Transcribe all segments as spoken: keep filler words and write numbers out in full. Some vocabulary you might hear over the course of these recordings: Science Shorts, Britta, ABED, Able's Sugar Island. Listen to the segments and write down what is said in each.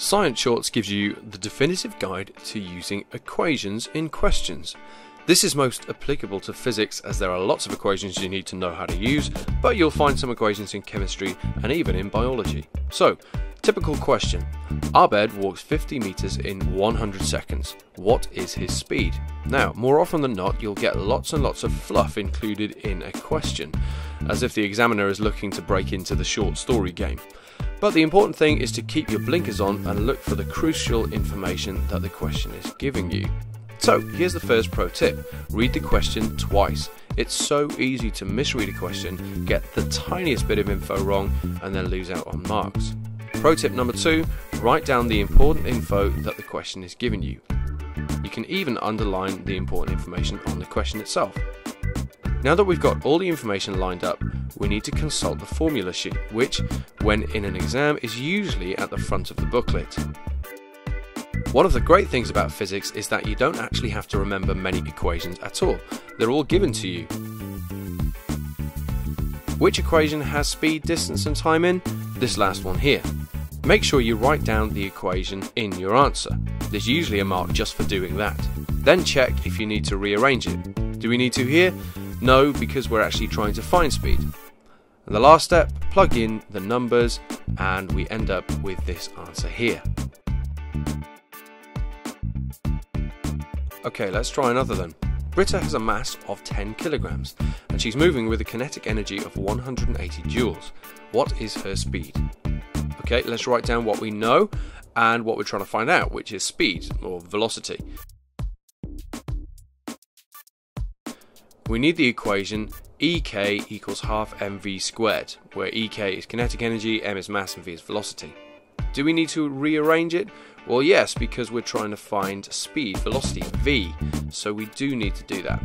Science Shorts gives you the definitive guide to using equations in questions. This is most applicable to physics as there are lots of equations you need to know how to use, but you'll find some equations in chemistry and even in biology. So, typical question. Abed walks fifty meters in one hundred seconds. What is his speed? Now, more often than not, you'll get lots and lots of fluff included in a question, as if the examiner is looking to break into the short story game. But the important thing is to keep your blinkers on and look for the crucial information that the question is giving you. So here's the first pro tip, read the question twice. It's so easy to misread a question, get the tiniest bit of info wrong and then lose out on marks. Pro tip number two, write down the important info that the question is giving you. You can even underline the important information on the question itself. Now that we've got all the information lined up, we need to consult the formula sheet, which, when in an exam, is usually at the front of the booklet. One of the great things about physics is that you don't actually have to remember many equations at all. They're all given to you. Which equation has speed, distance and time in? This last one here. Make sure you write down the equation in your answer. There's usually a mark just for doing that. Then check if you need to rearrange it. Do we need to here? No, because we're actually trying to find speed. And the last step, plug in the numbers and we end up with this answer here. Okay, let's try another then. Britta has a mass of ten kilograms and she's moving with a kinetic energy of one hundred eighty joules. What is her speed? Okay, let's write down what we know and what we're trying to find out, which is speed or velocity. We need the equation E K equals half mv squared, where E K is kinetic energy, m is mass and v is velocity. Do we need to rearrange it? Well yes, because we're trying to find speed, velocity, v, so we do need to do that.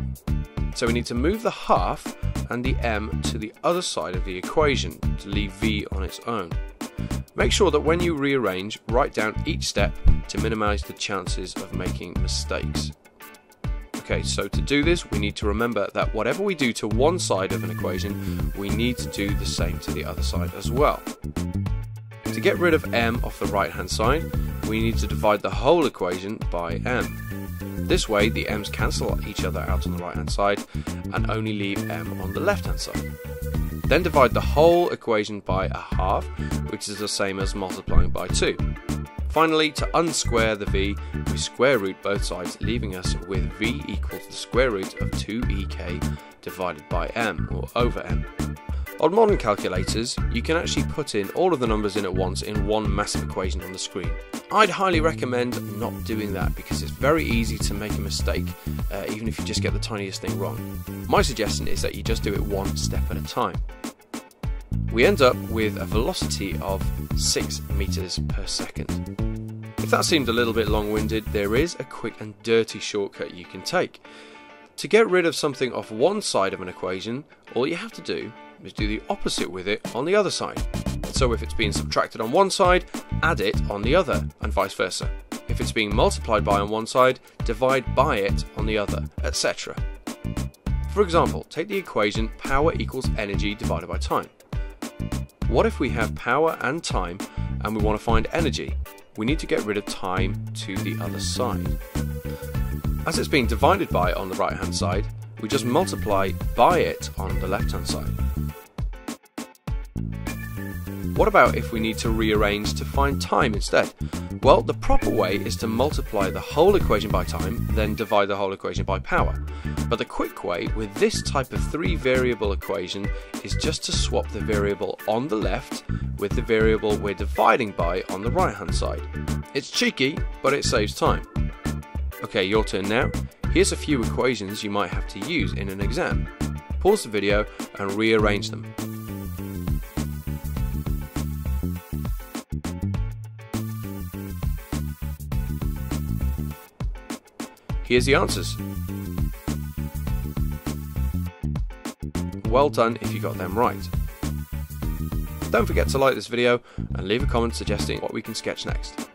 So we need to move the half and the m to the other side of the equation to leave v on its own. Make sure that when you rearrange, write down each step to minimize the chances of making mistakes. Okay, so to do this, we need to remember that whatever we do to one side of an equation, we need to do the same to the other side as well. To get rid of m off the right hand side, we need to divide the whole equation by m. This way, the m's cancel each other out on the right hand side and only leave m on the left hand side. Then divide the whole equation by a half, which is the same as multiplying by two. Finally, to unsquare the v, we square root both sides, leaving us with v equals the square root of two E K divided by m, or over m. On modern calculators, you can actually put in all of the numbers in at once in one massive equation on the screen. I'd highly recommend not doing that because it's very easy to make a mistake, uh, even if you just get the tiniest thing wrong. My suggestion is that you just do it one step at a time. We end up with a velocity of six meters per second. If that seemed a little bit long-winded, there is a quick and dirty shortcut you can take. To get rid of something off one side of an equation, all you have to do is do the opposite with it on the other side. So if it's being subtracted on one side, add it on the other, and vice versa. If it's being multiplied by on one side, divide by it on the other, et cetera. For example, take the equation power equals energy divided by time. What if we have power and time and we want to find energy? We need to get rid of time to the other side. As it's being divided by on the right hand side, we just multiply by it on the left hand side. What about if we need to rearrange to find time instead? Well, the proper way is to multiply the whole equation by time, then divide the whole equation by power. But the quick way with this type of three variable equation is just to swap the variable on the left with the variable we're dividing by on the right hand side. It's cheeky, but it saves time. Okay, your turn now. Here's a few equations you might have to use in an exam. Pause the video and rearrange them. Here's the answers. Well done if you got them right. Don't forget to like this video and leave a comment suggesting what we can sketch next.